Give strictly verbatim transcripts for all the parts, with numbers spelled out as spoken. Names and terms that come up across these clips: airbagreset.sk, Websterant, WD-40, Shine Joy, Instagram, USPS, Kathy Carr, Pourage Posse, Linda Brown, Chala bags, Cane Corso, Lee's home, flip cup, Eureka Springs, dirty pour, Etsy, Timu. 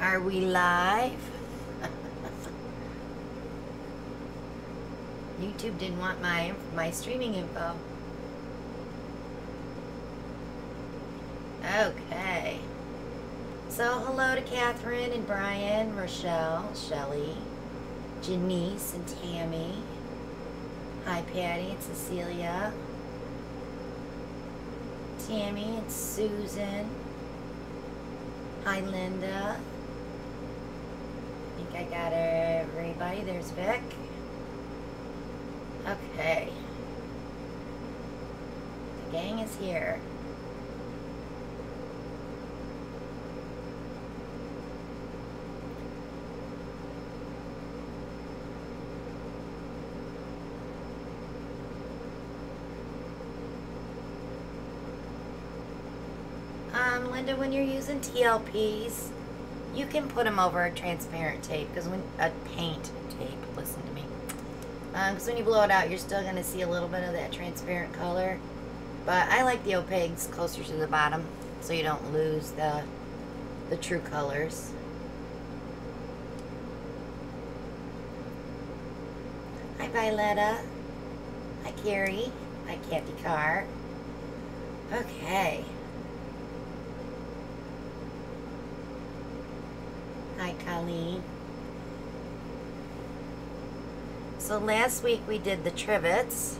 Are we live? YouTube didn't want my my streaming info. Okay. So hello to Catherine and Brian, Rochelle, Shelley, Janice and Tammy. Hi Patty and Cecilia. Tammy and Susan. Hi Linda. I think I got everybody. There's Vic. Okay. The gang is here. Um, Linda, when you're using T L Ps, you can put them over a transparent tape, because when a paint tape, listen to me. Because um, when you blow it out, you're still going to see a little bit of that transparent color. But I like the opaques closer to the bottom, so you don't lose the the true colors. Hi Violetta. Hi Carrie. Hi Kathy Carr. Okay. Hi Colleen. So last week we did the trivets.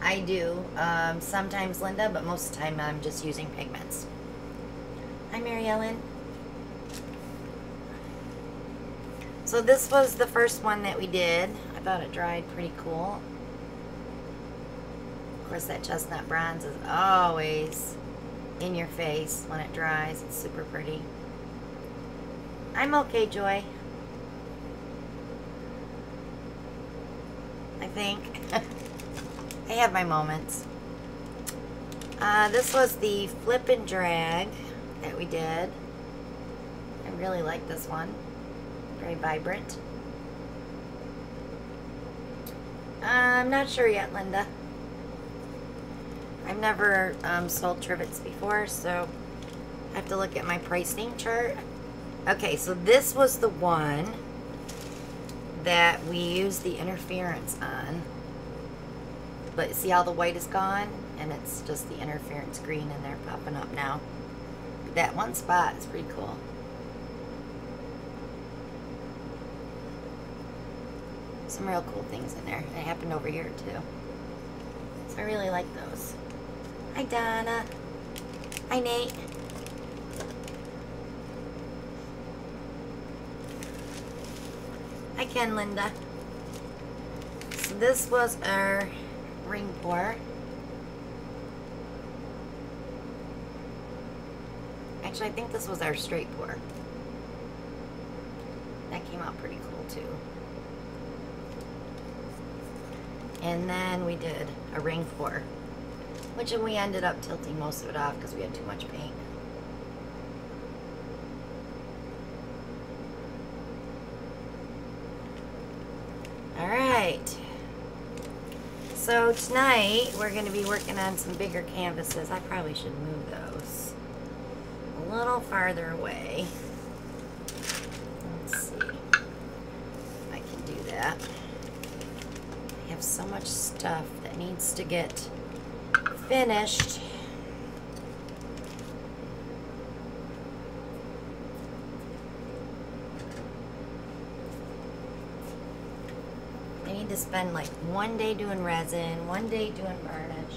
I do um, sometimes, Linda, but most of the time I'm just using pigments. Hi, Mary Ellen. So this was the first one that we did. I thought it dried pretty cool. Of course, that chestnut bronze is always in your face when it dries. It's super pretty. I'm okay, Joy. I think. I have my moments. Uh, this was the flip and drag that we did. I really like this one. Very vibrant. Uh, I'm not sure yet, Linda. I've never um, sold trivets before, so I have to look at my pricing chart. Okay, so this was the one that we use the interference on, but see how the white is gone and it's just the interference green in there popping up now. That one spot is pretty cool. Some real cool things in there. It happened over here too, so I really like those. Hi Donna. Hi Nate. Hi Ken, Linda. So this was our ring pour. Actually, I think this was our straight pour. That came out pretty cool too. And then we did a ring pour, which we ended up tilting most of it off because we had too much paint. Alright, so tonight we're going to be working on some bigger canvases. I probably should move those a little farther away. Let's see if I can do that. I have so much stuff that needs to get finished. To spend like one day doing resin, one day doing varnish.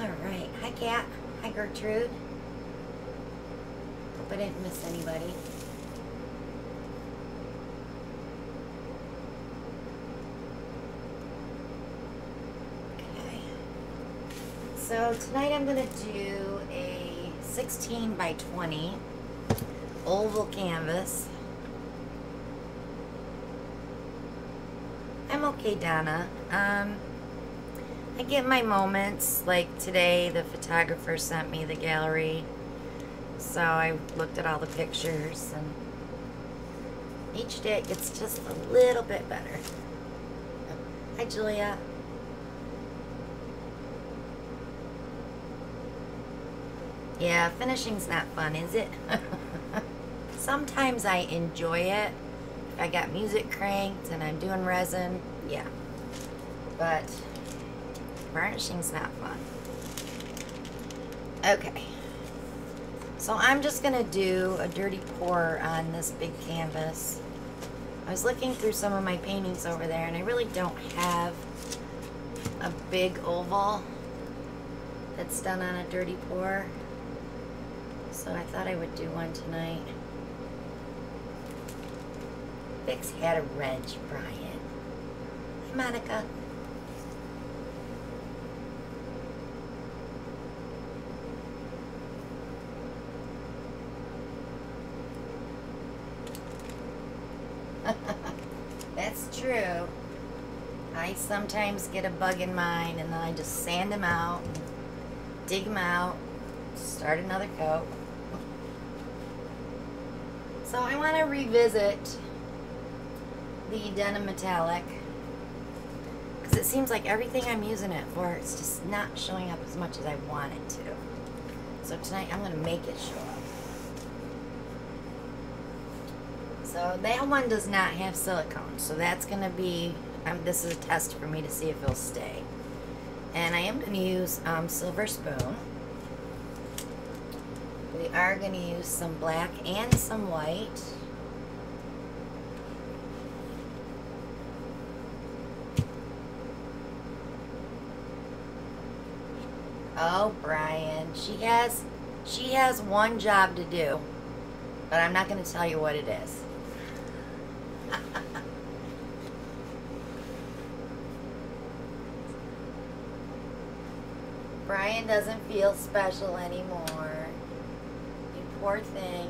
Alright. Hi Kat. Hi Gertrude. Hope I didn't miss anybody. Okay. So tonight I'm going to do a sixteen by twenty oval canvas. I'm okay, Donna. Um, I get my moments. Like today, the photographer sent me the gallery, so I looked at all the pictures, and each day it gets just a little bit better. Hi, Julia. Yeah, finishing's not fun, is it? Sometimes I enjoy it. If I got music cranked and I'm doing resin, yeah. But varnishing's not fun. Okay. So I'm just going to do a dirty pour on this big canvas. I was looking through some of my paintings over there, and I really don't have a big oval that's done on a dirty pour. So I thought I would do one tonight. Vic's had a wrench, Brian. Hey, Monica. That's true. I sometimes get a bug in mine, and then I just sand them out, dig them out, start another coat. So I want to revisit the denim metallic, because it seems like everything I'm using it for, it's just not showing up as much as I want it to. So tonight I'm going to make it show up. So that one does not have silicone, so that's going to be, um, this is a test for me to see if it'll stay. And I am going to use um, Silver Spoon. We are going to use some black and some white. Oh, Brian, she has, she has one job to do, but I'm not going to tell you what it is. Brian doesn't feel special anymore. You poor thing.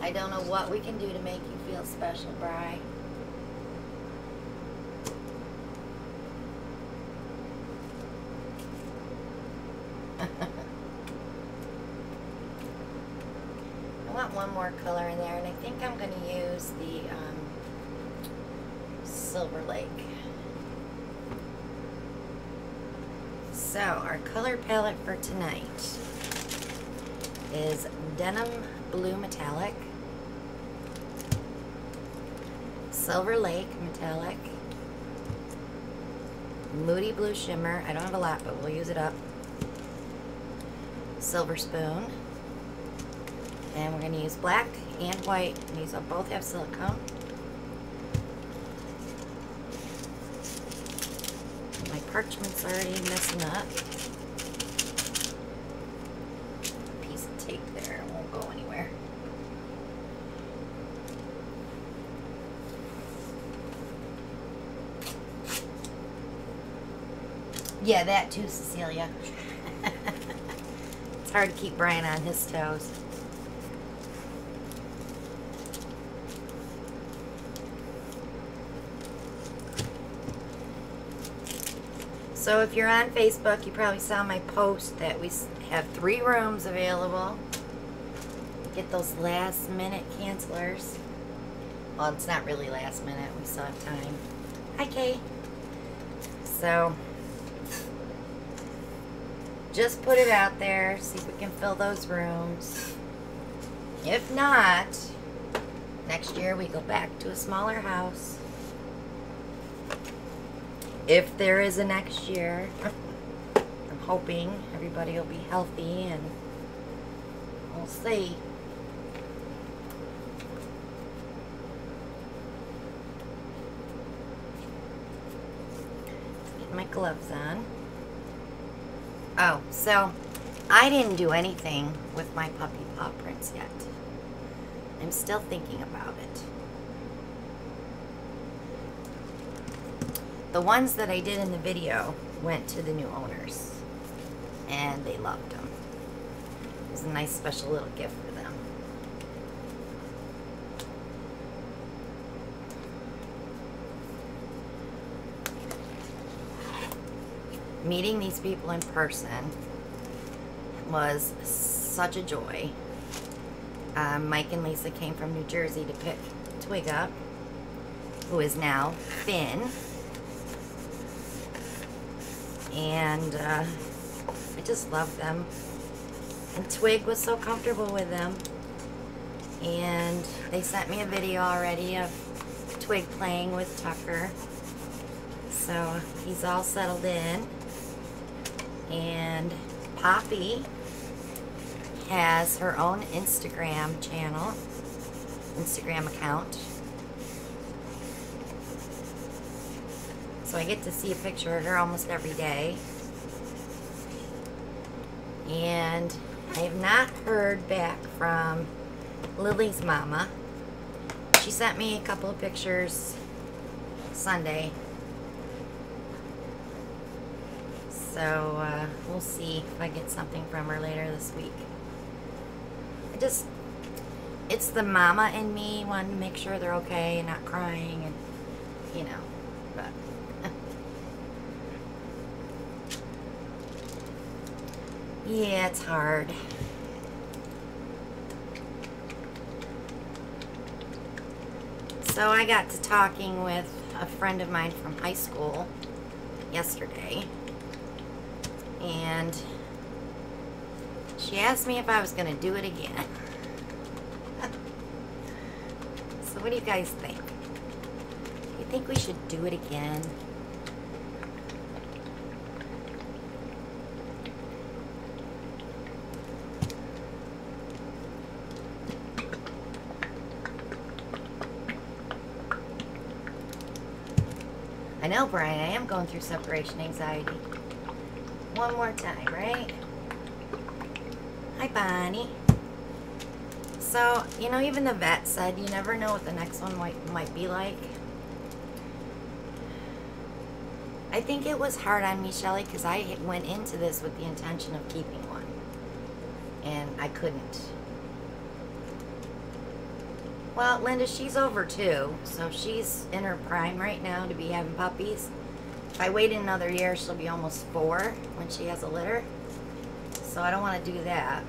I don't know what we can do to make you feel special, Brian. I want one more color in there, and I think I'm going to use the um, Silver Lake. So our color palette for tonight is Denim Blue Metallic, Silver Lake Metallic, Moody Blue Shimmer, I don't have a lot but we'll use it up, Silver Spoon, and we're going to use black and white, and these will both have silicone. Parchment's already messing up. A piece of tape there, it won't go anywhere. Yeah, that too, Cecilia. It's hard to keep Brian on his toes. So if you're on Facebook, you probably saw my post that we have three rooms available. Get those last minute cancelers. Well, it's not really last minute. We still have time. Hi, Kay. So just put it out there. See if we can fill those rooms. If not, next year we go back to a smaller house. If there is a next year, I'm hoping everybody will be healthy, and we'll see. Get my gloves on. Oh, so I didn't do anything with my puppy paw prints yet. I'm still thinking about it. The ones that I did in the video went to the new owners, and they loved them. It was a nice special little gift for them. Meeting these people in person was such a joy. Um, Mike and Lisa came from New Jersey to pick Twig up, who is now Finn. and uh, I just love them. And Twig was so comfortable with them. And they sent me a video already of Twig playing with Tucker. So he's all settled in. And Poppy has her own Instagram channel, Instagram account. So I get to see a picture of her almost every day. And I have not heard back from Lily's mama. She sent me a couple of pictures Sunday. So uh, we'll see if I get something from her later this week. I just, it's the mama in me wanting to make sure they're okay and not crying and, you know, but. Yeah, it's hard. So I got to talking with a friend of mine from high school yesterday, and she asked me if I was going to do it again. So what do you guys think? You think we should do it again? I know, Brian, I am going through separation anxiety. One more time, right? Hi, Bonnie. So, you know, even the vet said you never know what the next one might, might be like. I think it was hard on me, Shelley, because I went into this with the intention of keeping one. And I couldn't. Well, Linda, she's over two, so she's in her prime right now to be having puppies. If I wait another year, she'll be almost four when she has a litter. So I don't want to do that.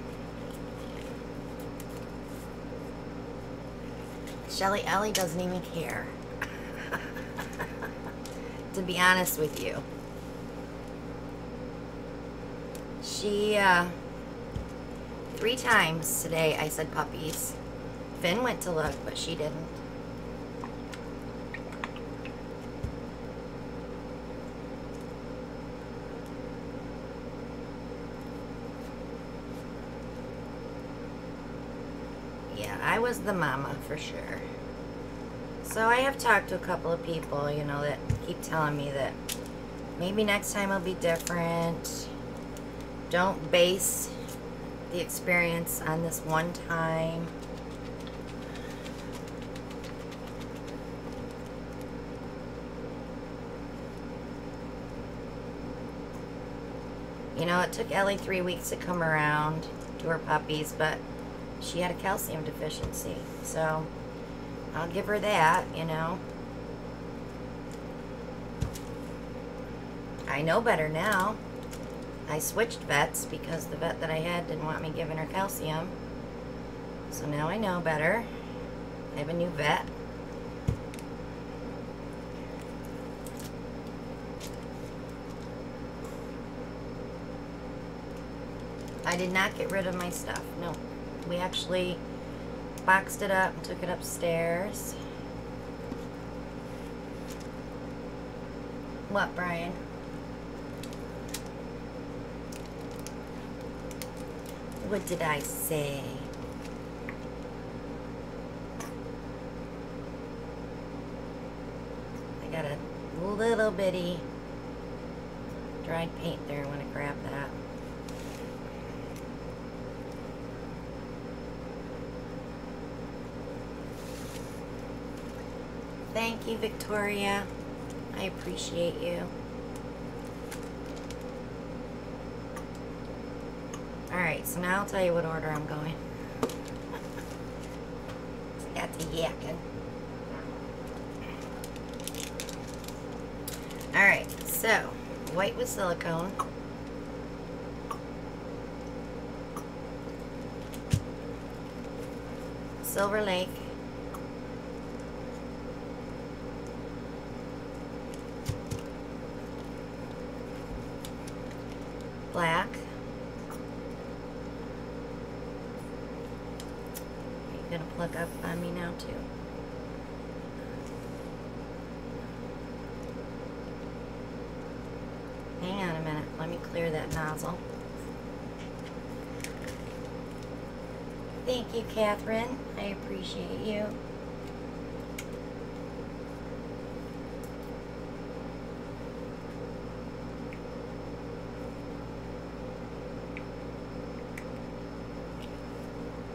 Shelly Ellie doesn't even care. To be honest with you. She, uh, three times today I said puppies. Finn went to look, but she didn't. Yeah, I was the mama for sure. So I have talked to a couple of people, you know, that keep telling me that maybe next time it'll be different. Don't base the experience on this one time. You know, it took Ellie three weeks to come around to her puppies, but she had a calcium deficiency. So, I'll give her that, you know. I know better now. I switched vets because the vet that I had didn't want me giving her calcium. So now I know better. I have a new vet. I did not get rid of my stuff. No. We actually boxed it up and took it upstairs. What, Brian? What did I say? I got a little bitty dried paint there. I want to grab that. Thank you, Victoria. I appreciate you. Alright, so now I'll tell you what order I'm going. I got to yakking. Alright, so white with silicone. Silver Lake. black. You're gonna plug up on me now too. Hang on a minute, let me clear that nozzle. Thank you, Catherine. I appreciate you.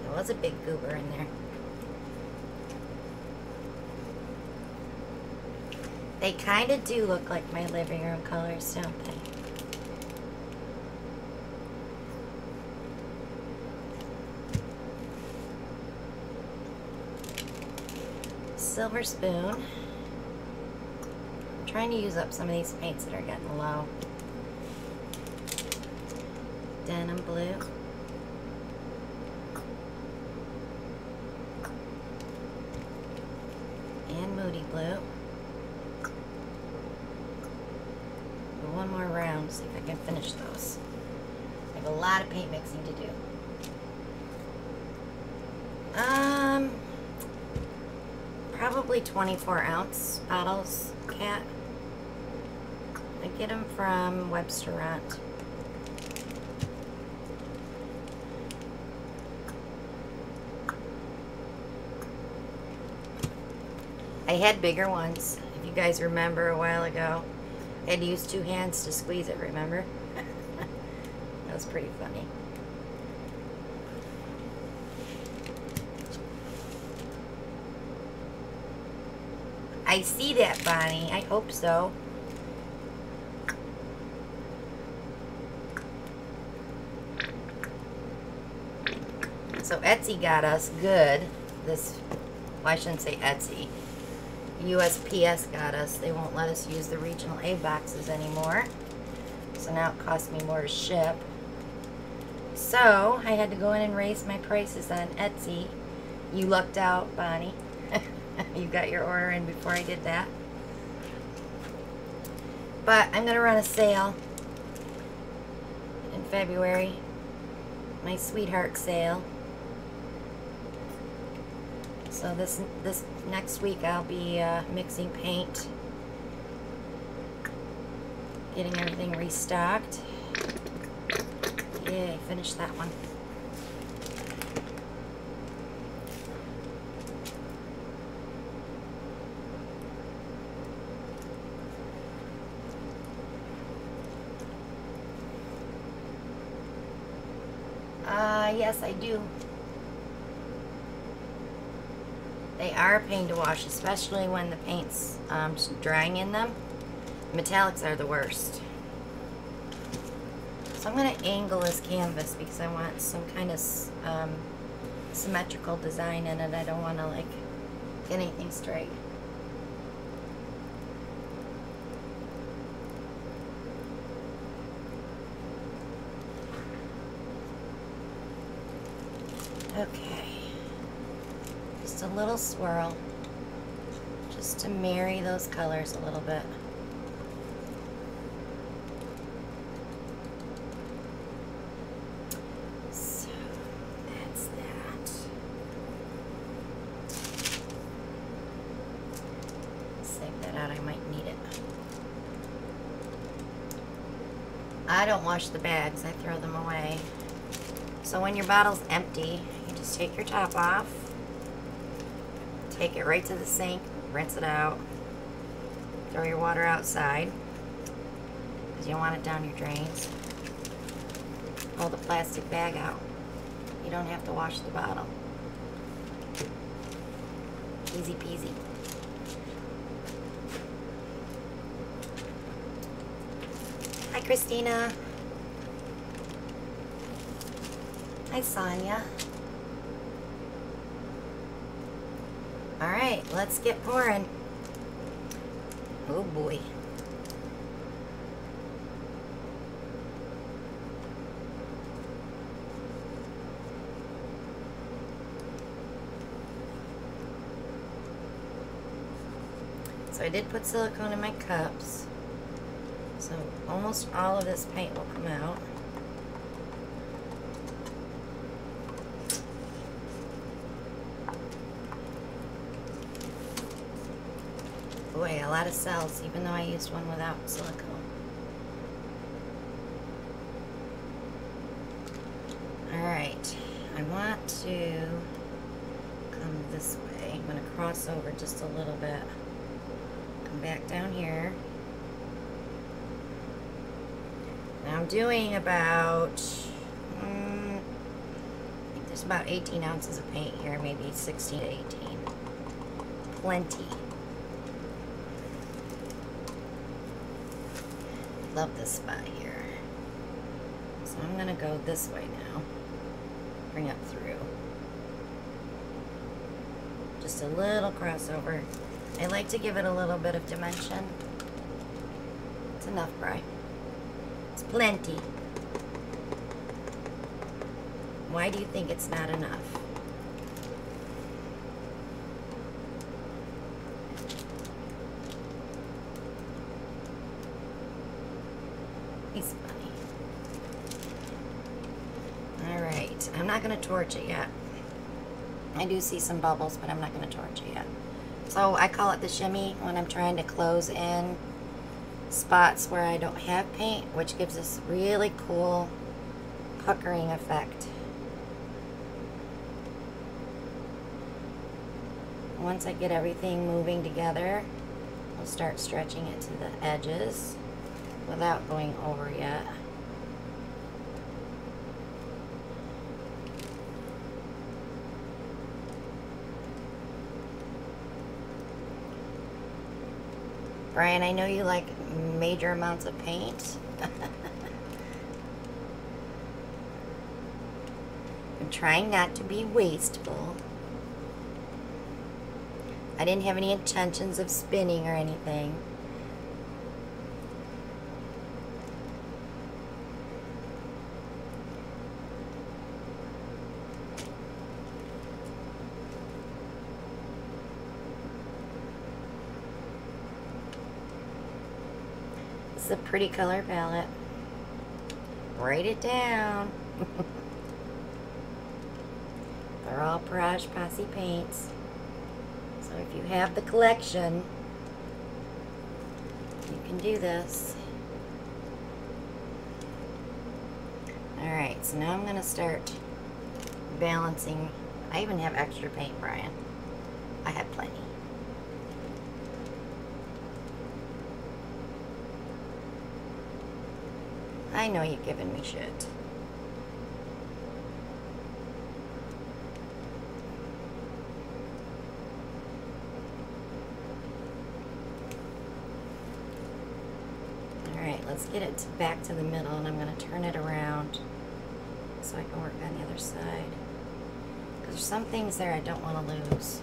There was a big goober in there. They kind of do look like my living room colors, don't they? Silver spoon. I'm trying to use up some of these paints that are getting low. Denim blue. And moody blue. One more round, see if I can finish those. I have a lot of paint mixing to do. Um, probably twenty-four ounce bottles, Cat. I get them from Websterant. I had bigger ones, if you guys remember a while ago. I had to use two hands to squeeze it, remember? That was pretty funny. I see that, Bonnie. I hope so. So Etsy got us good. This, well, I shouldn't say Etsy. U S P S got us. They won't let us use the regional aid boxes anymore. So now it costs me more to ship. So I had to go in and raise my prices on Etsy. You lucked out, Bonnie. You got your order in before I did that. But I'm going to run a sale in February. My sweetheart sale. So this this next week I'll be uh, mixing paint, getting everything restocked. Yay, finish that one. Uh, yes, I do. They are a pain to wash, especially when the paint's um, drying in them. Metallics are the worst. So I'm going to angle this canvas because I want some kind of um, symmetrical design in it. I don't want to like get anything straight. Okay. Just a little swirl, just to marry those colors a little bit. So that's that. Save that out, I might need it. I don't wash the bags, I throw them away. So when your bottle's empty, you just take your top off. Take it right to the sink, rinse it out, throw your water outside because you don't want it down your drains. Pull the plastic bag out. You don't have to wash the bottle. Easy peasy. Hi, Christina. Hi, Sonia. Alright, let's get pouring. Oh boy. So I did put silicone in my cups. So almost all of this paint will come out. boy, a lot of cells, even though I used one without silicone. Alright, I want to come this way. I'm going to cross over just a little bit. Come back down here. Now I'm doing about, um, I think there's about eighteen ounces of paint here, maybe sixteen to eighteen. Plenty. Love this spot here. So I'm going to go this way now. Bring up through. Just a little crossover. I like to give it a little bit of dimension. It's enough, Bri. It's plenty. Why do you think it's not enough? He's funny. Alright, I'm not going to torch it yet. I do see some bubbles, but I'm not going to torch it yet. So I call it the shimmy when I'm trying to close in spots where I don't have paint, which gives this really cool puckering effect. Once I get everything moving together, I'll start stretching it to the edges without going over yet. Brian, I know you like major amounts of paint. I'm trying not to be wasteful. I didn't have any intentions of spinning or anything. A pretty color palette. Write it down. They're all Pourage Posse paints. So if you have the collection, you can do this. Alright, so now I'm going to start balancing. I even have extra paint, Brian. I have plenty. I know you've given me shit. Alright, let's get it back to the middle, and I'm going to turn it around so I can work on the other side. Because there's some things there I don't want to lose.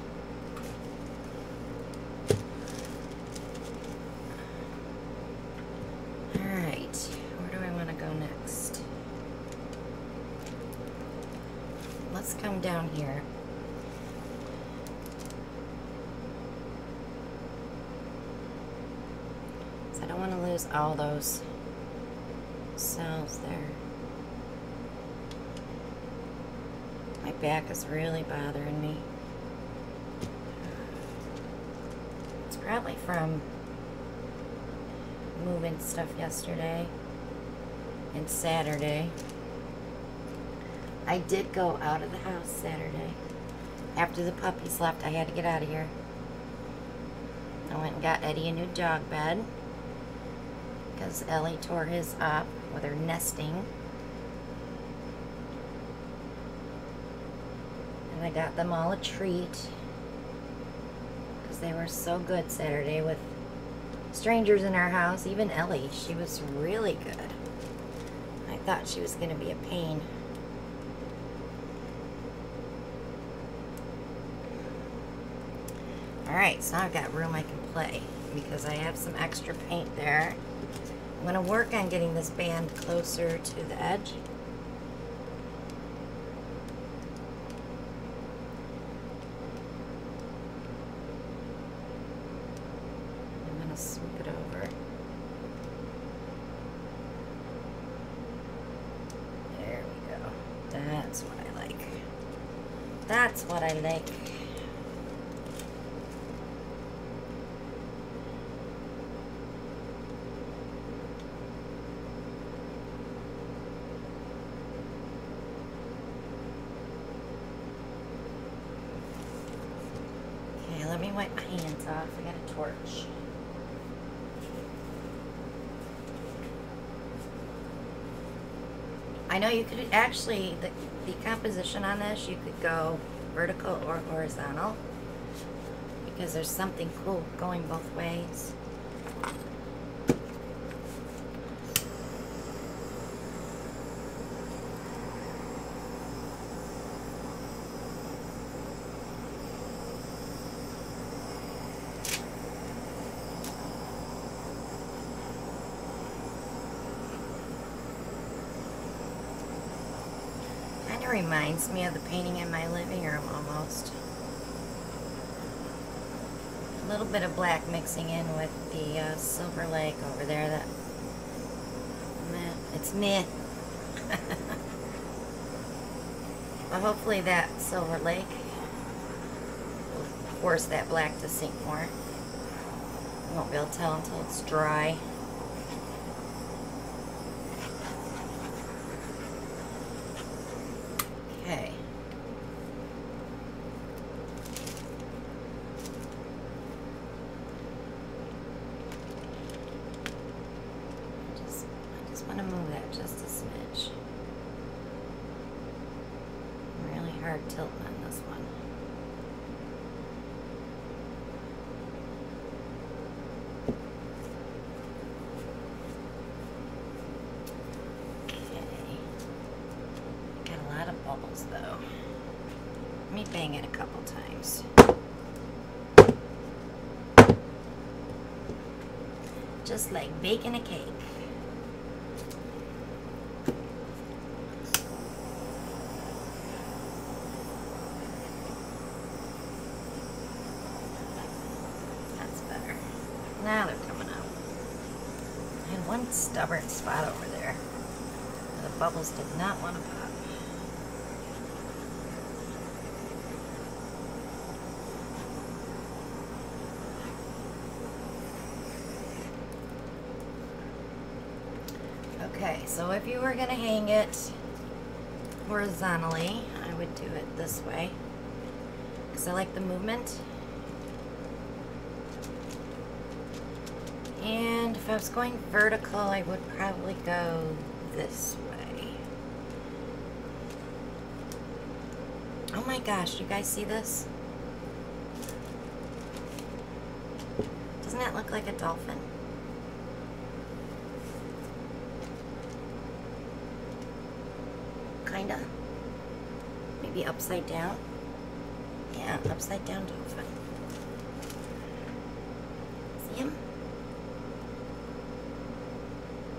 Down here. So I don't want to lose all those cells there. My back is really bothering me. It's probably from moving stuff yesterday and Saturday. I did go out of the house Saturday. After the puppies left, I had to get out of here. I went and got Eddie a new dog bed because Ellie tore his up with her nesting. And I got them all a treat because they were so good Saturday with strangers in our house. Even Ellie, she was really good. I thought she was going to be a pain. Alright, so I've got room I can play because I have some extra paint there. I'm going to work on getting this band closer to the edge. I'm going to swoop it over. There we go. That's what I like. That's what I like. lights off. I got a torch. I know you could actually, the, the composition on this, you could go vertical or horizontal, because there's something cool going both ways. Reminds me of the painting in my living room almost. A little bit of black mixing in with the uh, Silver Lake over there. That meh, it's meh. But hopefully that Silver Lake will force that black to sink more. You won't be able to tell until it's dry. Just like baking a cake. That's better. Now they're coming out. I had one stubborn spot over there. The bubbles did not want to pop. So if you were going to hang it horizontally, I would do it this way, because I like the movement. And if I was going vertical, I would probably go this way. Oh my gosh, you guys see this? Doesn't that look like a dolphin? Kinda. Maybe upside down. Yeah, upside down dolphin. See him?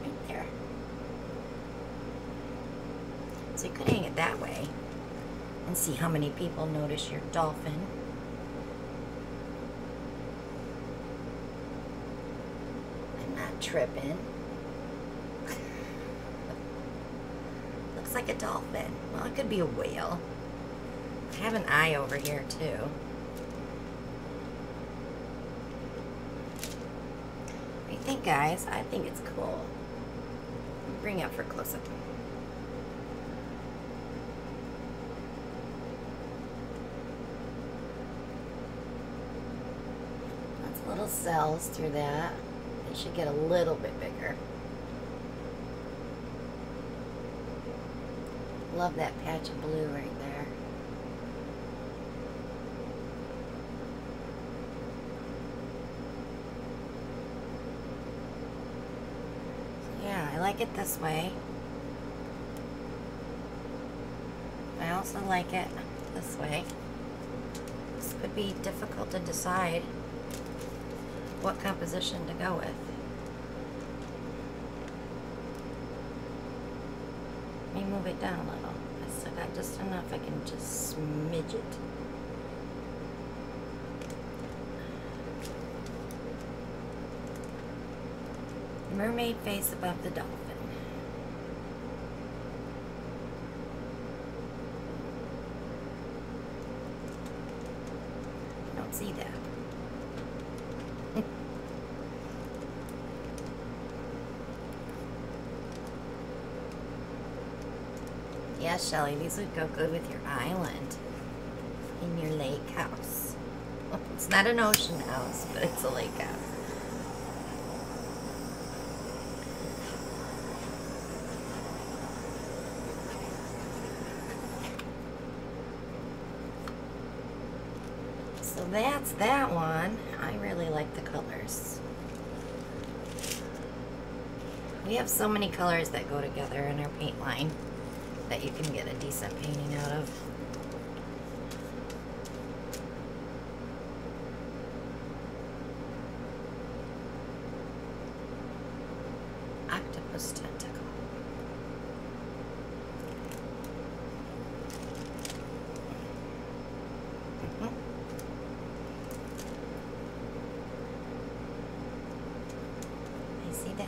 Right there. So you could hang it that way and see how many people notice your dolphin. I'm not tripping. Like a dolphin. Well, it could be a whale. I have an eye over here too. What do you think, guys? I think it's cool. Bring it up for close-up. That's little cells through that. They should get a little bit bigger. Love that patch of blue right there. Yeah, I like it this way. I also like it this way. This could be difficult to decide what composition to go with. Let me move it down a little. I still got just enough. I can just smidge it. Mermaid face above the dolphin. I don't see that. Yes, Shelly, these would go good with your island in your lake house. It's not an ocean house, but it's a lake house. So that's that one. I really like the colors. We have so many colors that go together in our paint line that you can get a decent painting out of. Octopus tentacle. Mm-hmm. I see that.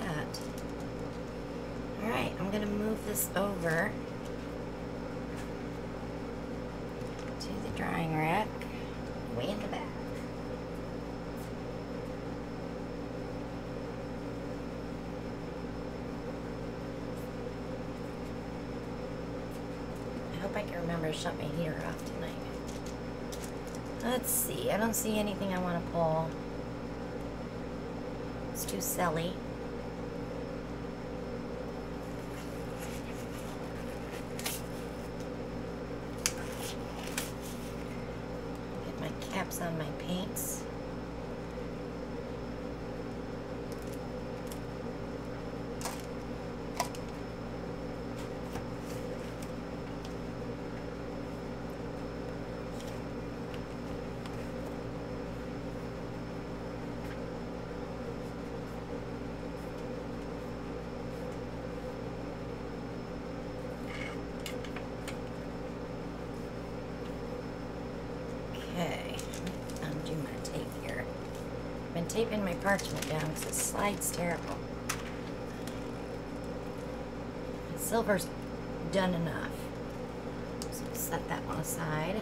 All right, I'm going to move this over to the drying rack, way in the back. I hope I can remember to shut my heater off tonight. Let's see, I don't see anything I want to pull. It's too silly. On my paints. Taping my parchment down because it slides terrible. The silver's done enough. So we'll set that one aside.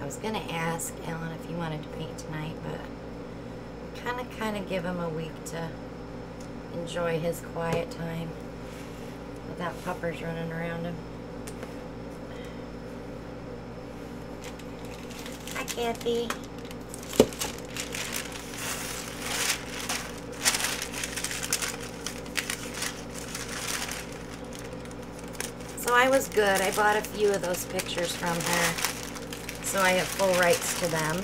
I was gonna ask Ellen if he wanted to paint tonight, but kinda kinda give him a week to enjoy his quiet time without puppers running around him. Hi, Kathy. So I was good. I bought a few of those pictures from her, so I have full rights to them.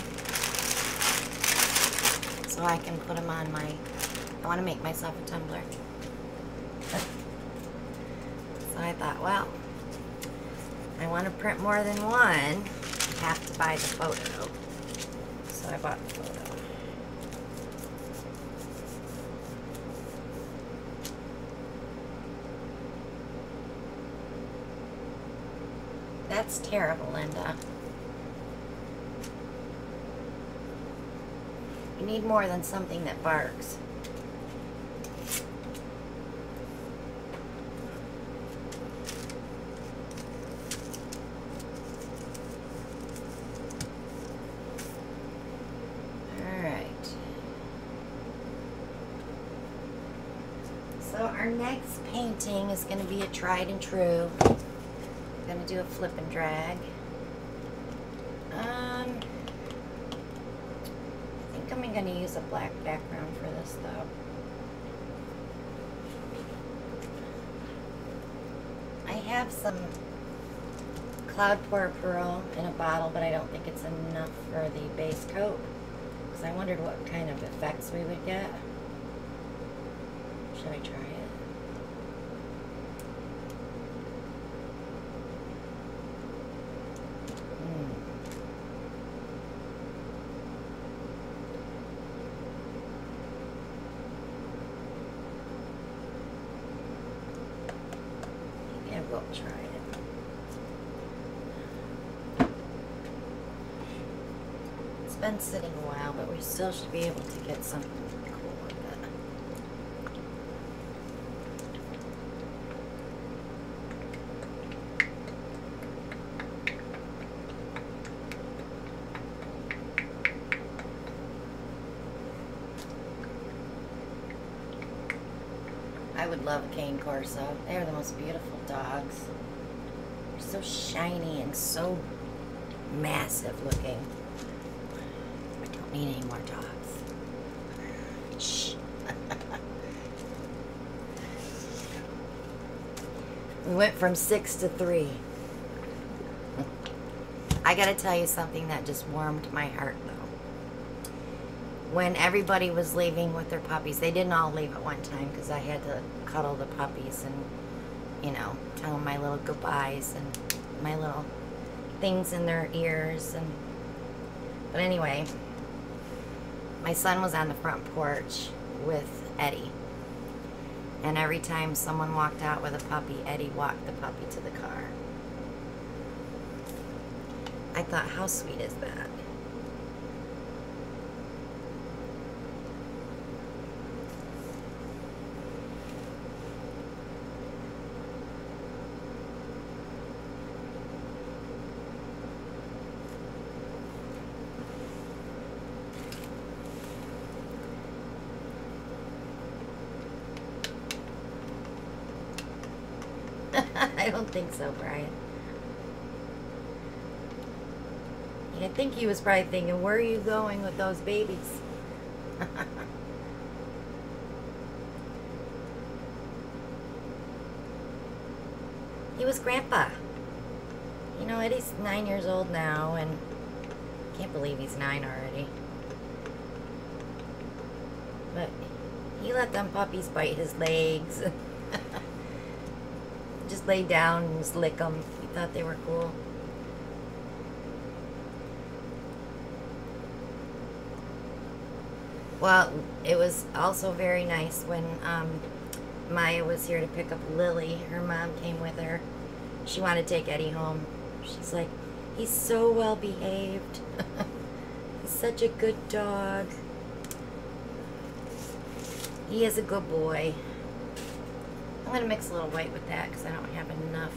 So I can put them on my... I want to make myself a tumbler. So I thought, well, I want to print more than one. I have to buy the photo. So I bought the photo. That's terrible, Linda. You need more than something that barks. Our next painting is going to be a tried and true. I'm going to do a flip and drag. Um, I think I'm going to use a black background for this though. I have some cloud pour pearl in a bottle, but I don't think it's enough for the base coat because I wondered what kind of effects we would get. Should I try it? Been sitting a while, but we still should be able to get something cool with it. I would love a Cane Corso. They're the most beautiful dogs. They're so shiny and so massive looking. I don't need any more dogs. Shh. We went from six to three. I gotta tell you something that just warmed my heart though. When everybody was leaving with their puppies, they didn't all leave at one time because I had to cuddle the puppies and, you know, tell them my little goodbyes and my little things in their ears. And but anyway, my son was on the front porch with Eddie. And every time someone walked out with a puppy, Eddie walked the puppy to the car. I thought, how sweet is that? I don't think so, Brian. I think he was probably thinking, where are you going with those babies? He was Grandpa. You know, Eddie's nine years old now, and I can't believe he's nine already. But he let them puppies bite his legs. Just lay down and just lick them. He thought they were cool. Well, it was also very nice when um, Maya was here to pick up Lily. Her mom came with her. She wanted to take Eddie home. She's like, he's so well behaved. He's such a good dog. He is a good boy. I'm going to mix a little white with that because I don't have enough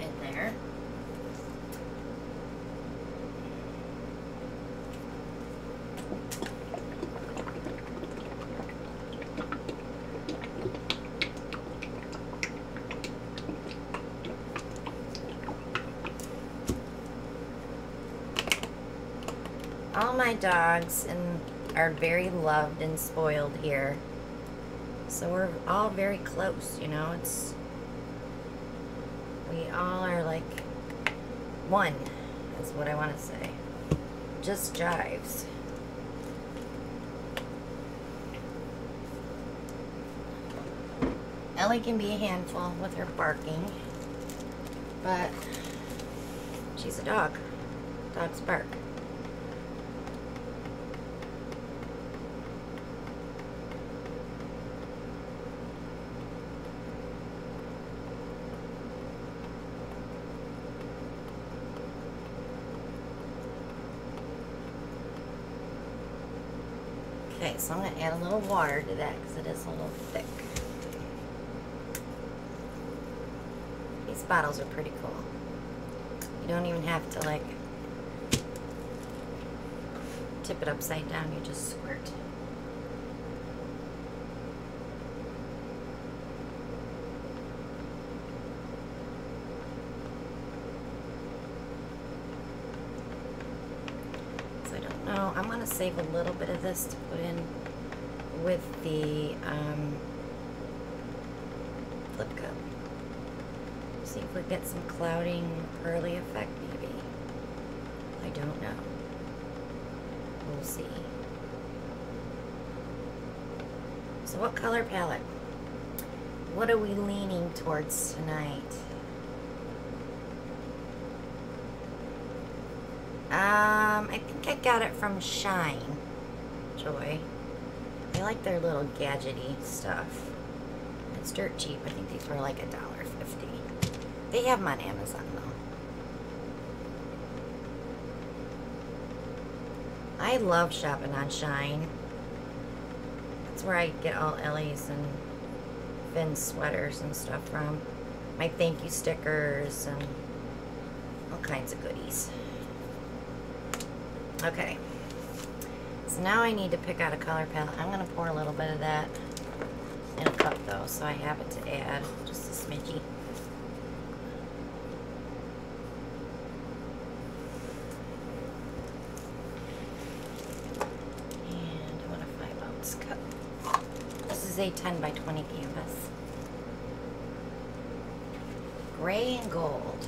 in there. All my dogs and are very loved and spoiled here. So we're all very close, you know, it's, we all are like one, is what I want to say. Just jives. Ellie can be a handful with her barking, but she's a dog. Dogs bark. Okay, so I'm going to add a little water to that because it is a little thick. These bottles are pretty cool. You don't even have to, like, tip it upside down. You just squirt. I'm going to save a little bit of this to put in with the um, flip cup. See if we get some clouding, pearly effect maybe. I don't know. We'll see. So what color palette? What are we leaning towards tonight? Um, I think I got it from Shine Joy. I like their little gadgety stuff. It's dirt cheap. I think these were like a dollar fifty. They have them on Amazon though. I love shopping on Shine. That's where I get all Ellie's and Finn's sweaters and stuff from. My thank you stickers and all kinds of goodies. Okay, so now I need to pick out a color palette. I'm going to pour a little bit of that in a cup though, so I have it to add just a smidgy. And I want a five ounce cup. This is a ten by twenty canvas. Gray and gold.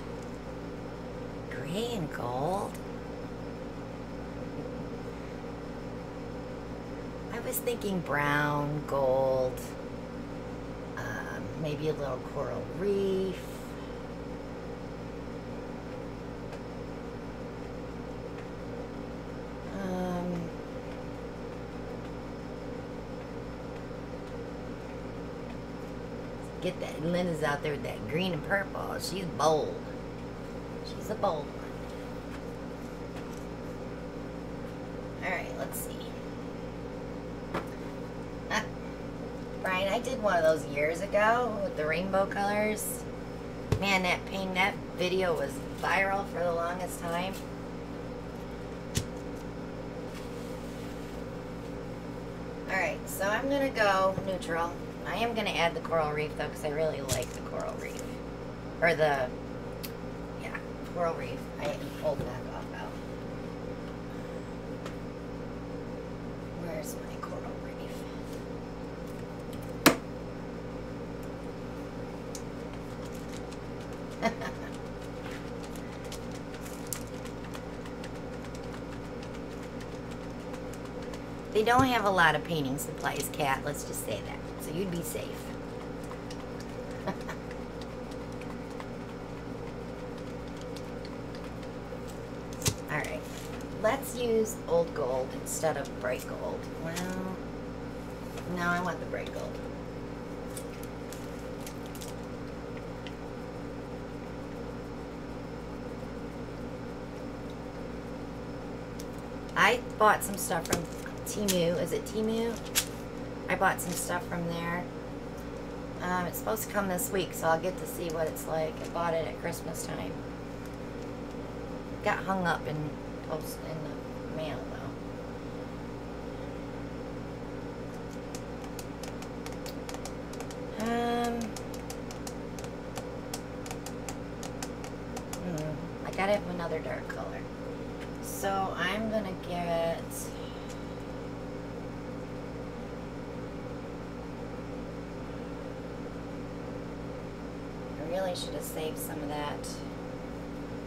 Gray and gold? I was thinking brown, gold, um, maybe a little coral reef. Um, get that, Linda's out there with that green and purple. She's bold. She's a bold one. Alright, let's see. Brian, I did one of those years ago with the rainbow colors. Man, that paint, that video was viral for the longest time. Alright, so I'm going to go neutral. I am going to add the coral reef though, because I really like the coral reef. Or the, yeah, coral reef. I pulled that off out. Where's my coral reef? They don't have a lot of painting supplies, Kat, let's just say that. So you'd be safe. Alright. Let's use old gold instead of bright gold. Well, no, I want the bright gold. I bought some stuff from Timu. Is it Timu? I bought some stuff from there. Um, it's supposed to come this week, so I'll get to see what it's like. I bought it at Christmas time. Got hung up in post in the mail though. Um, hmm, I gotta have another dark color. So I'm gonna get. I really should have saved some of that.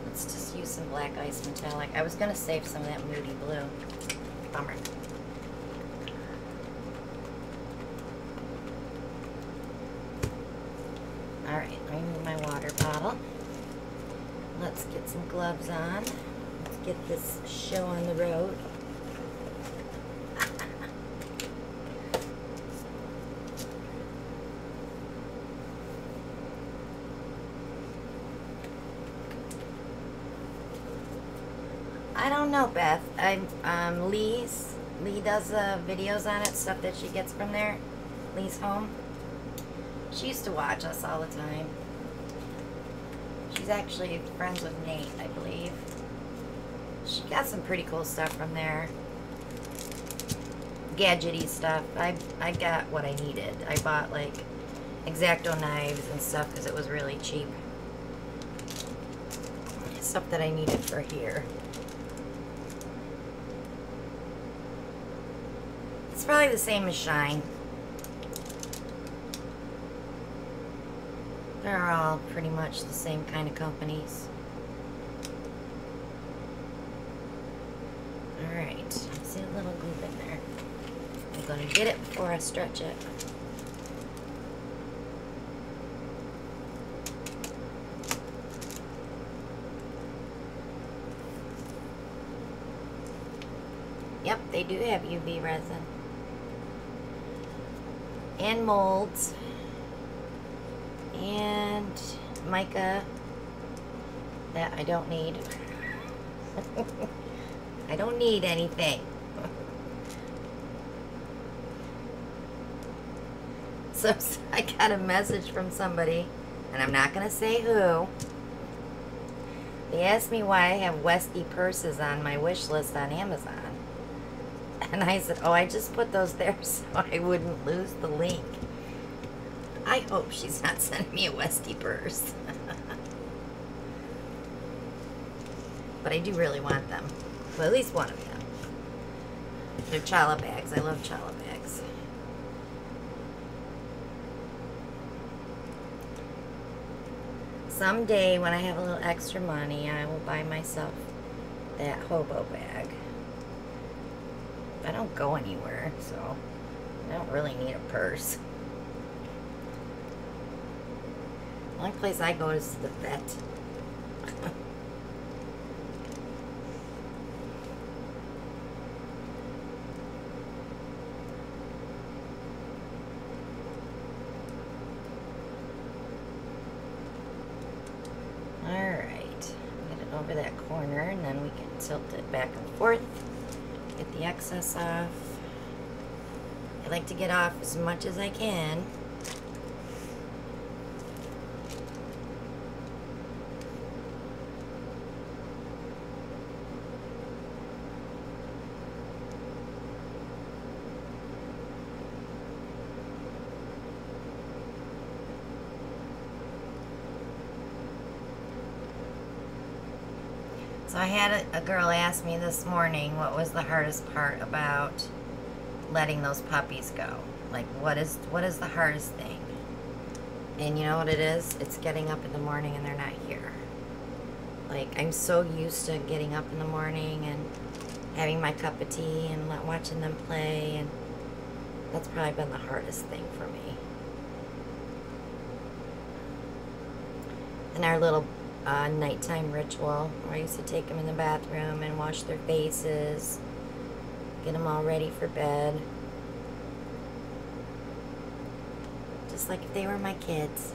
Let's just use some black ice metallic. I was gonna save some of that moody blue. Bummer. All right, let me move my water bottle. Let's get some gloves on. Get this show on the road. I don't know, Beth. I'm um, Lee's. Lee does uh, videos on it, stuff that she gets from there. Lee's home. She used to watch us all the time. She's actually friends with Nate, I believe. She got some pretty cool stuff from there. Gadgety stuff. I, I got what I needed. I bought like X-Acto knives and stuff because it was really cheap. Stuff that I needed for here. It's probably the same as Shine. They're all pretty much the same kind of companies. I'm gonna get it before I stretch it. Yep, they do have U V resin. And molds. And mica that I don't need. I don't need anything. So I got a message from somebody, and I'm not going to say who. They asked me why I have Westie purses on my wish list on Amazon. And I said, oh, I just put those there so I wouldn't lose the link. I hope she's not sending me a Westie purse. But I do really want them. Well, at least one of them. They're Chala bags. I love Chala bags. Someday, when I have a little extra money, I will buy myself that hobo bag. I don't go anywhere, so I don't really need a purse. The only place I go is the vet. And then we can tilt it back and forth, get the excess off. I like to get off as much as I can. So I had a, a girl ask me this morning what was the hardest part about letting those puppies go. Like, what is what is the hardest thing? And you know what it is? It's getting up in the morning and they're not here. Like, I'm so used to getting up in the morning and having my cup of tea and watching them play, and that's probably been the hardest thing for me. And our little Uh, nighttime ritual, where I used to take them in the bathroom and wash their faces, get them all ready for bed, just like if they were my kids.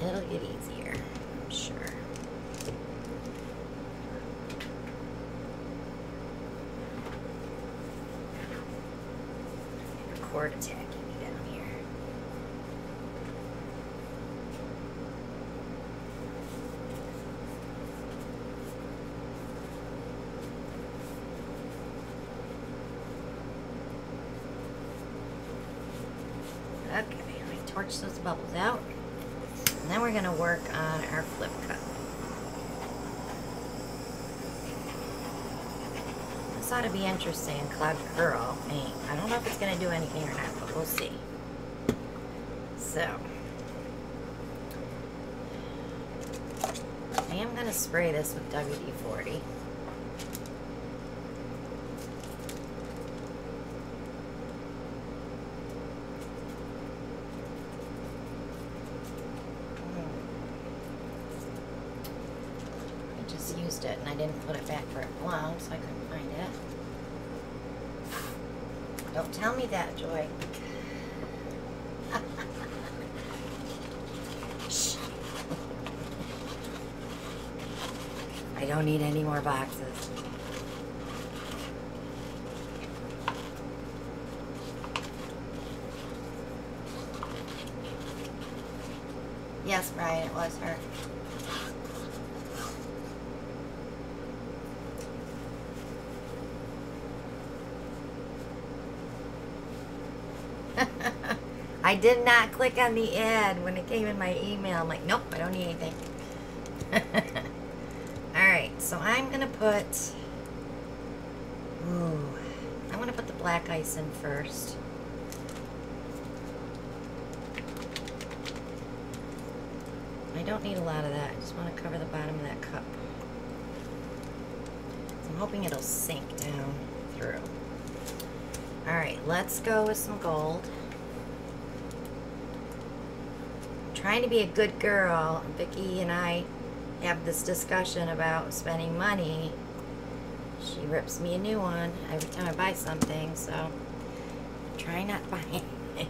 It'll get easier, I'm sure. Cord attacking me down here. Okay, we torch those bubbles out, and then we're gonna work on our flip cup. This ought to be interesting. Cloud Curl. I don't know if it's going to do anything or not, but we'll see. So, I am going to spray this with W D forty. I just used it and I didn't put it back where it belonged, so I couldn't find it. Don't tell me that, Joy. Shh. I don't need any more boxes. Yes, Brian, it was her. I did not click on the ad when it came in my email. I'm like, nope, I don't need anything. Alright, so I'm going to put... Ooh, I want to put the black ice in first. I don't need a lot of that. I just want to cover the bottom of that cup. So I'm hoping it'll sink down through. Alright, let's go with some gold. Trying to be a good girl. Vicki and I have this discussion about spending money. She rips me a new one every time I buy something, so I'm trying not to buy anything.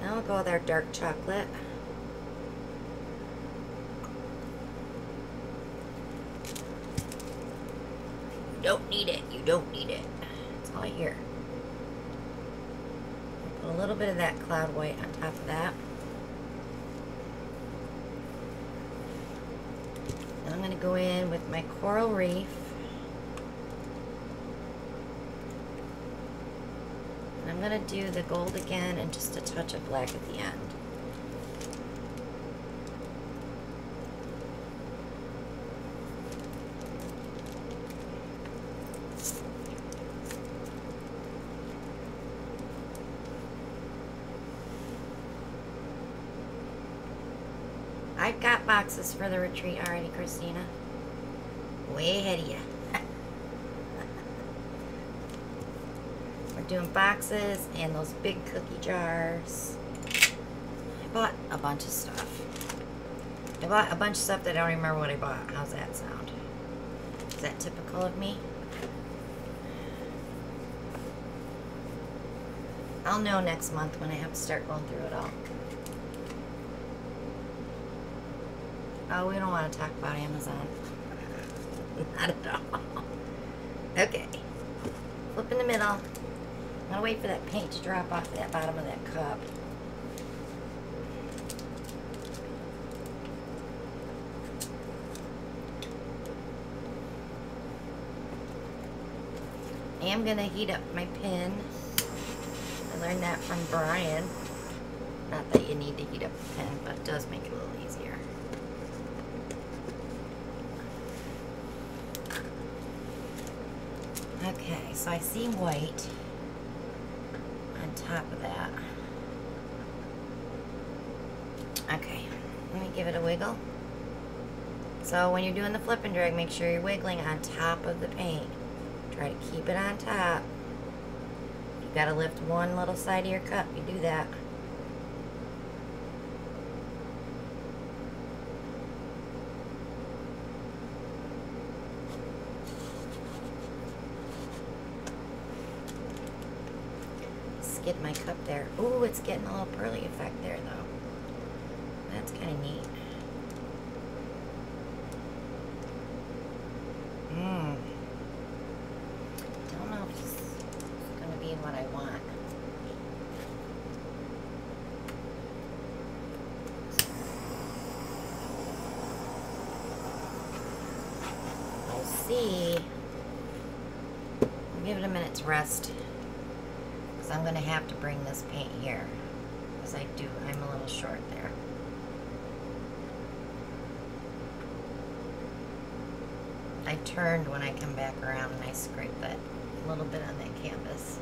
Now we'll go with our dark chocolate. You don't need it. You don't need it. That's all I hear. A little bit of that cloud white on top of that. And I'm going to go in with my coral reef. going to do the gold again and just a touch of black at the end. I've got boxes for the retreat already, Christina. Way ahead of you. We're doing boxes and those big cookie jars. I bought a bunch of stuff. I bought a bunch of stuff that I don't remember what I bought. How's that sound? Is that typical of me? I'll know next month when I have to start going through it all. Oh, we don't want to talk about Amazon. Not at all. Okay. Flip in the middle. I'm going to wait for that paint to drop off that bottom of that cup. I am going to heat up my pin. I learned that from Brian. Not that you need to heat up the pin, but it does make it a little easier. Okay, so I see white on top of that. Okay, let me give it a wiggle. So when you're doing the flip and drag, make sure you're wiggling on top of the paint. Try to keep it on top. You've got to lift one little side of your cup. You do that. Get my cup there. Ooh, it's getting a little pearly effect there though. That's kind of neat. Mmm. Don't know if it's going to be what I want. We'll see. I'll give it a minute's rest. I'm going to have to bring this paint here because I do, I'm a little short there. I turned when I come back around and I scraped that a little bit on that canvas.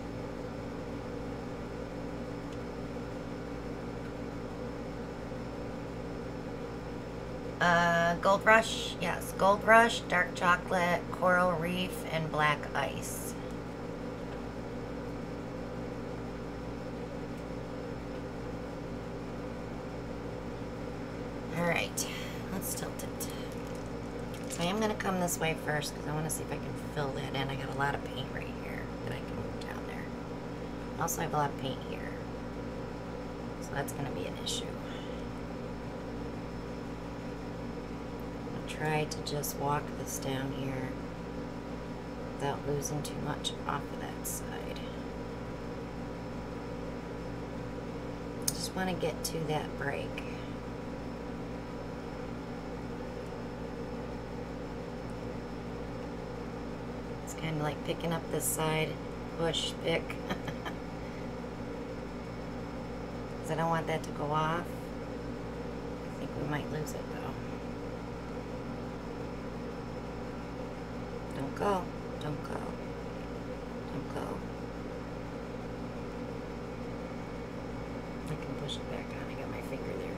Uh, Gold Rush, yes, Gold Rush, Dark Chocolate, Coral Reef, and Black Ice. Come this way first because I want to see if I can fill that in. I got a lot of paint right here that I can move down there. Also, I have a lot of paint here, so that's going to be an issue. I'll try to just walk this down here without losing too much off of that side. I just want to get to that break. Kind of like picking up this side, push, pick. Because I don't want that to go off. I think we might lose it though. Don't go, don't go, don't go. I can push it back on. I got my finger there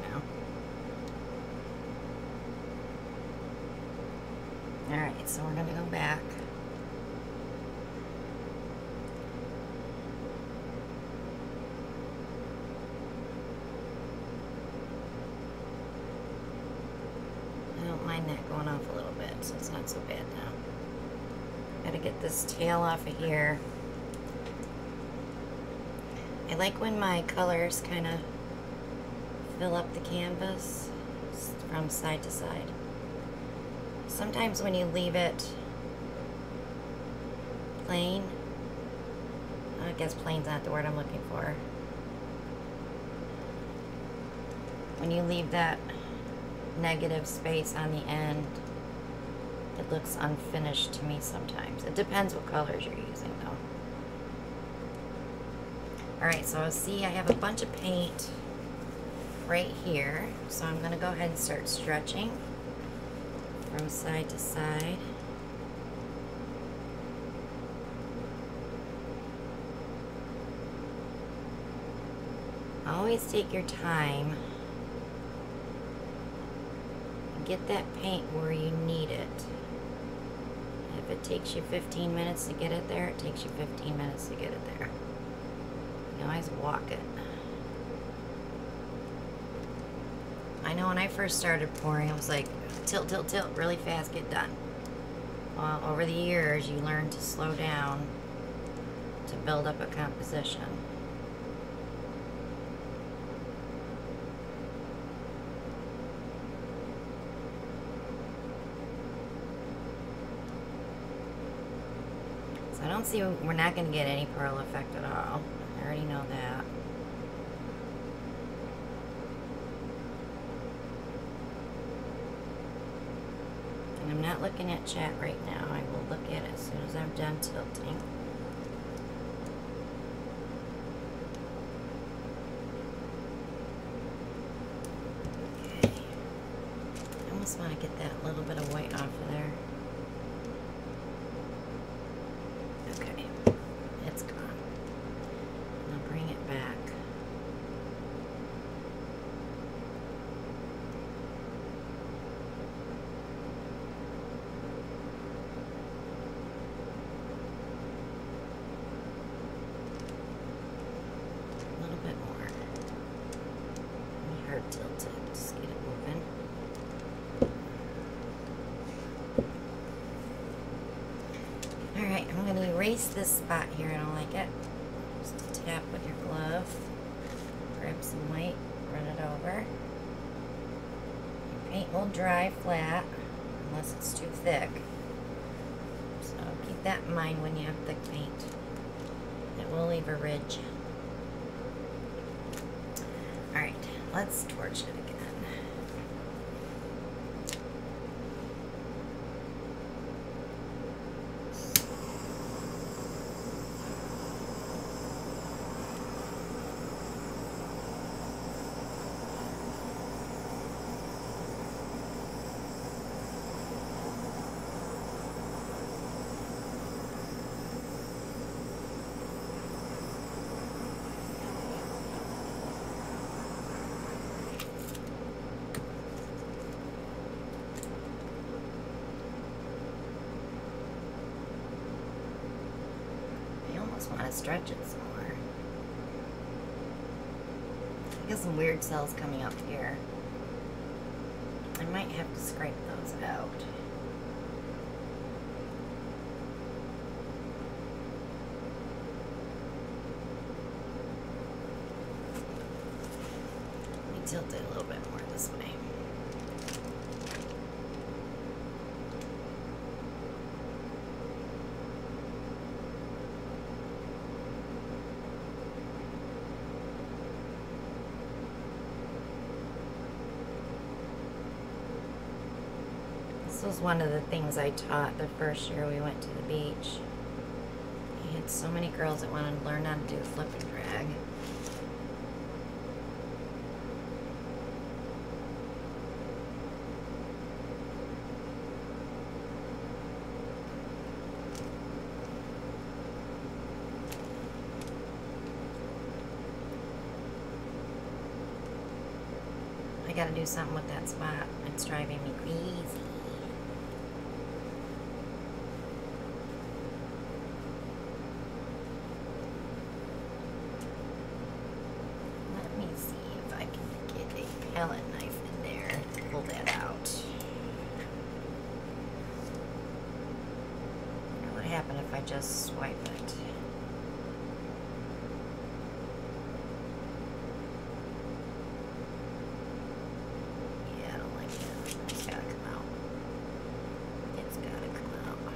now. Alright, so we're going to go back. So bad now. Gotta get this tail off of here. I like when my colors kind of fill up the canvas from side to side. Sometimes when you leave it plain, I guess plain's not the word I'm looking for. When you leave that negative space on the end, it looks unfinished to me sometimes. It depends what colors you're using though. Alright, so see, I have a bunch of paint right here, so I'm going to go ahead and start stretching from side to side. Always take your time and get that paint where you need it. If it takes you fifteen minutes to get it there, it takes you fifteen minutes to get it there. You can always walk it. I know when I first started pouring, I was like, tilt, tilt, tilt, really fast, get done. Well, over the years, you learn to slow down to build up a composition. So I don't see, we're not going to get any pearl effect at all. I already know that. And I'm not looking at chat right now. I will look at it as soon as I'm done tilting. Okay. I almost want to get that little bit of white off of there. This spot here, I don't like it. Just tap with your glove, grab some white, run it over. Your paint will dry flat unless it's too thick. So keep that in mind when you have thick paint. It will leave a ridge. Alright, let's torch it again. Stretch it some more. I got some weird cells coming up here. I might have to scrape those out. Let me tilt it a little bit more this way. This was one of the things I taught the first year we went to the beach. I had so many girls that wanted to learn how to do flip and drag. I gotta do something with that spot. It's driving me crazy. Just swipe it. Yeah, I don't like that. It's gotta come out. It's gotta come out.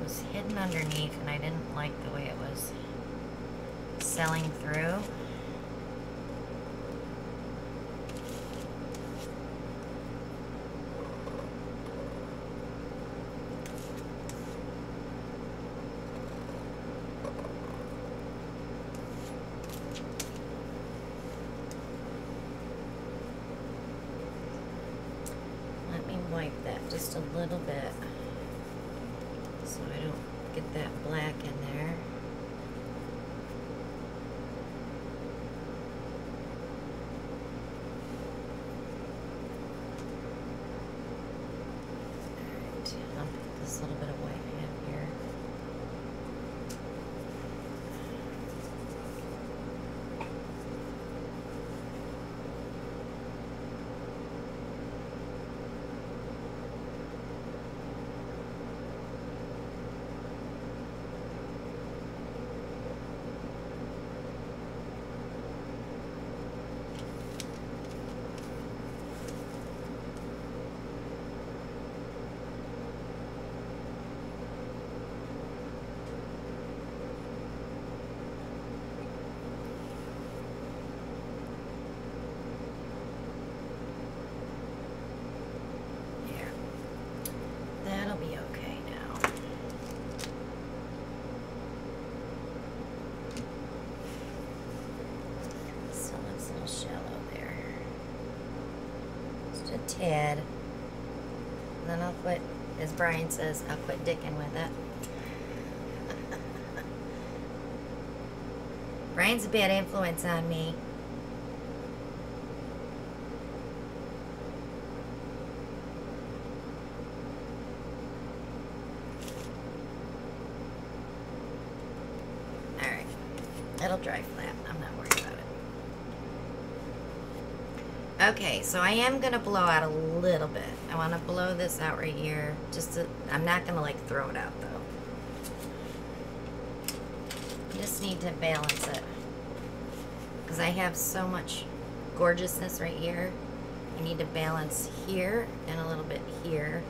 It was hidden underneath and I didn't like the way it was selling through. wipe that just a little bit so I don't get that black in there. Alright, I'll put this little bit of white in here. Tad. And then I'll quit, as Brian says, I'll quit dicking with it. Brian's a bad influence on me. Alright. It'll dry flat. I'm not worried. Okay, so I am going to blow out a little bit. I want to blow this out right here. Just to, I'm not going to like throw it out though. I just need to balance it. Because I have so much gorgeousness right here. I need to balance here and a little bit here.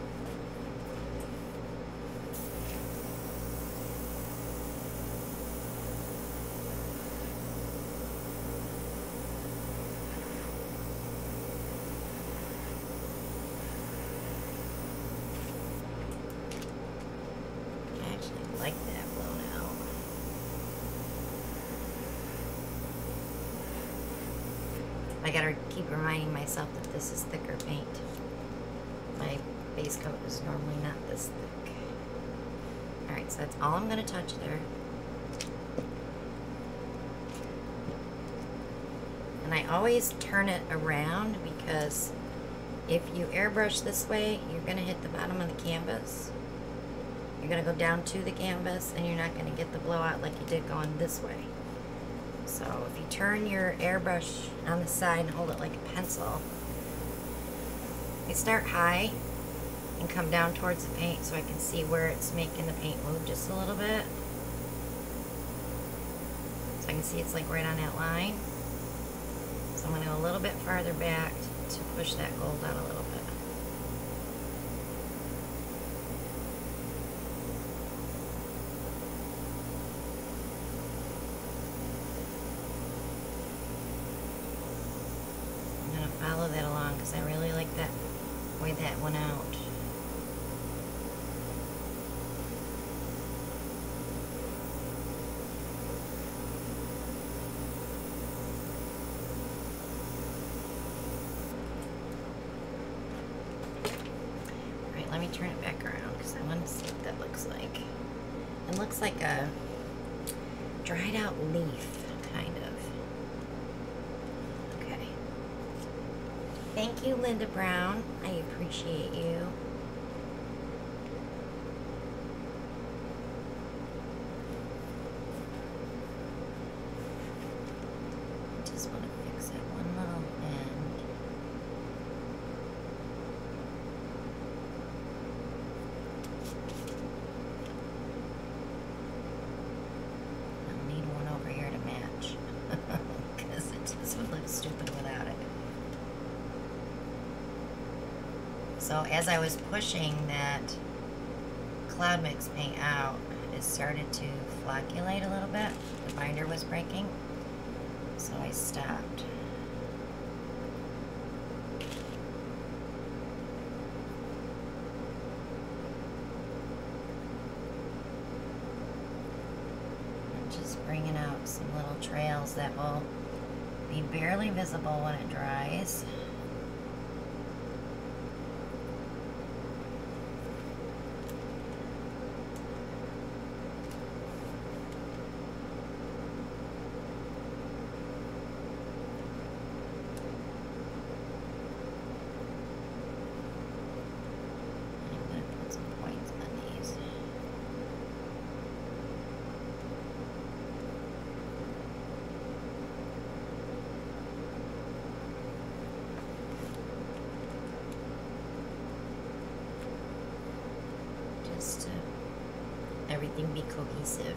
Myself that this is thicker paint. My base coat is normally not this thick. Alright, so that's all I'm going to touch there. And I always turn it around because if you airbrush this way, you're going to hit the bottom of the canvas. You're going to go down to the canvas and you're not going to get the blowout like you did going this way. So if you turn your airbrush on the side and hold it like a pencil, I start high and come down towards the paint so I can see where it's making the paint move just a little bit. So I can see it's like right on that line. So I'm going to go a little bit farther back to push that gold out a little bit. Turn it back around because I want to see what that looks like. It looks like a dried out leaf, kind of. Okay. Thank you, Linda Brown. I appreciate you. Just want to fix that one little end. So as I was pushing that cloud mix paint out, it started to flocculate a little bit. The binder was breaking, so I stopped. I'm just bringing out some little trails that will be barely visible when it dries. just everything be cohesive.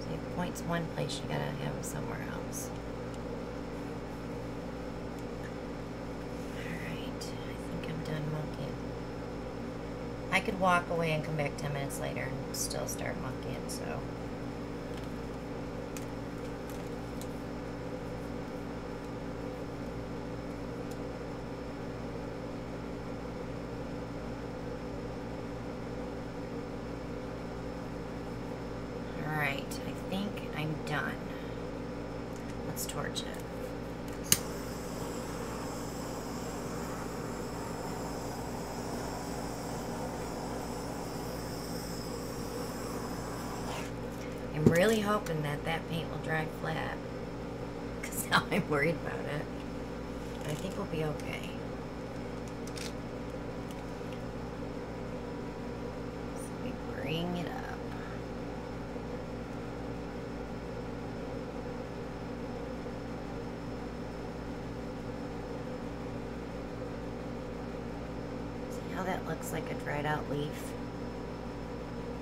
So if points one place, you gotta have them somewhere else. Alright, I think I'm done monkeying. I could walk away and come back ten minutes later and still start monkeying, so. I'm really hoping that that paint will dry flat, because now I'm worried about it. But I think we'll be okay. So we bring it up. See how that looks like a dried out leaf?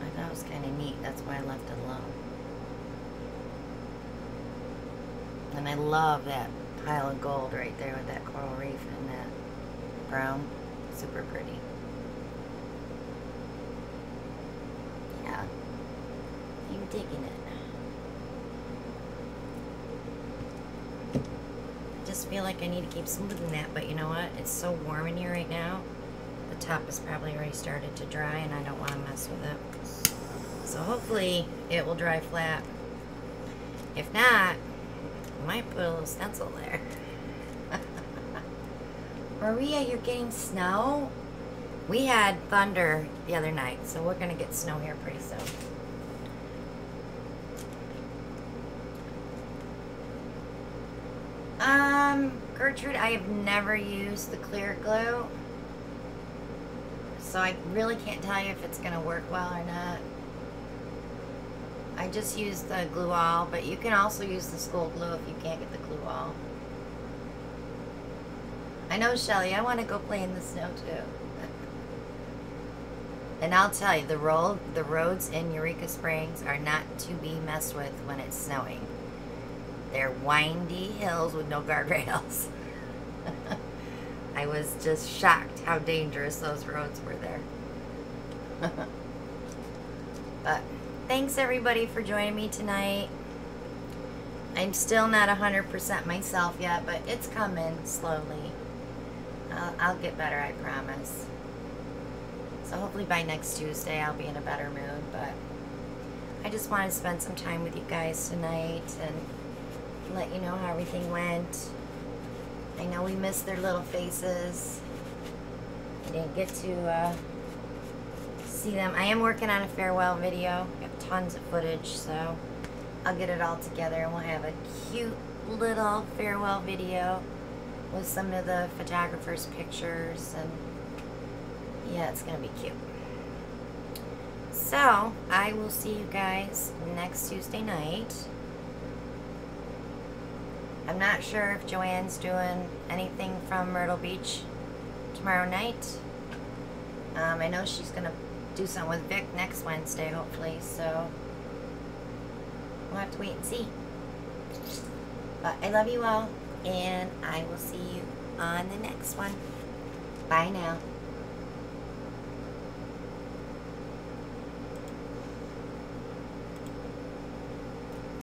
I thought it was kind of neat, that's why I left it alone. And I love that pile of gold right there with that coral reef and that brown. Super pretty. Yeah. I'm digging it. I just feel like I need to keep smoothing that, but you know what? It's so warm in here right now. The top is probably already started to dry and I don't want to mess with it. So hopefully it will dry flat. If not, might put a little stencil there. Maria, you're getting snow? We had thunder the other night, so we're gonna get snow here pretty soon. Um, Gertrude, I have never used the clear glue, so I really can't tell you if it's gonna work well or not. I just use the glue all, but you can also use the school glue if you can't get the glue all. I know, Shelly, I want to go play in the snow too. And I'll tell you, the road, the roads in Eureka Springs are not to be messed with when it's snowing. They're windy hills with no guardrails. I was just shocked how dangerous those roads were there. But thanks everybody for joining me tonight. I'm still not one hundred percent myself yet, but it's coming slowly. I'll, I'll get better, I promise. So hopefully by next Tuesday I'll be in a better mood, but I just want to spend some time with you guys tonight and let you know how everything went. I know we missed their little faces. I didn't get to uh, see them. I am working on a farewell video. I have tons of footage, so I'll get it all together and we'll have a cute little farewell video with some of the photographers' pictures, and yeah, it's gonna be cute. So I will see you guys next Tuesday night. I'm not sure if Joanne's doing anything from Myrtle Beach tomorrow night. um, I know she's gonna do something with Vic next Wednesday, hopefully, so we'll have to wait and see. But I love you all, and I will see you on the next one. Bye now.